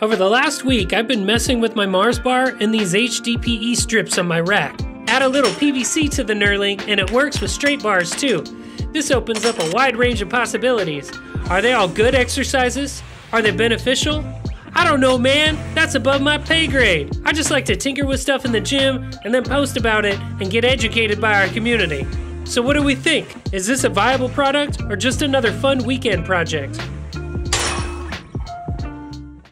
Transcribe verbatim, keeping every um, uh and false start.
Over the last week, I've been messing with my Mars bar and these H D P E strips on my rack. Add a little P V C to the knurling and it works with straight bars too. This opens up a wide range of possibilities. Are they all good exercises? Are they beneficial? I don't know, man, that's above my pay grade. I just like to tinker with stuff in the gym and then post about it and get educated by our community. So what do we think? Is this a viable product or just another fun weekend project?